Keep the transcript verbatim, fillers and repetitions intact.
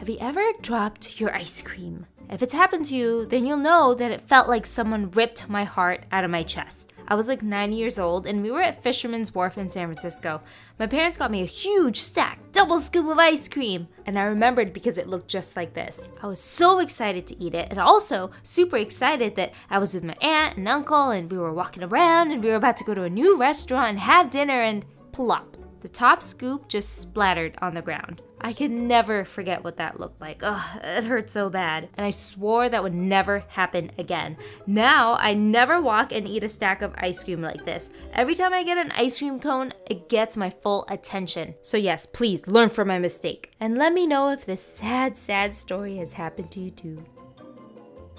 Have you ever dropped your ice cream? If it's happened to you, then you'll know that it felt like someone ripped my heart out of my chest. I was like nine years old and we were at Fisherman's Wharf in San Francisco. My parents got me a huge stack, double scoop of ice cream. And I remembered because it looked just like this. I was so excited to eat it and also super excited that I was with my aunt and uncle and we were walking around and we were about to go to a new restaurant and have dinner and plop. The top scoop just splattered on the ground. I can never forget what that looked like. Ugh, it hurt so bad. And I swore that would never happen again. Now, I never walk and eat a stack of ice cream like this. Every time I get an ice cream cone, it gets my full attention. So yes, please learn from my mistake. And let me know if this sad, sad story has happened to you too.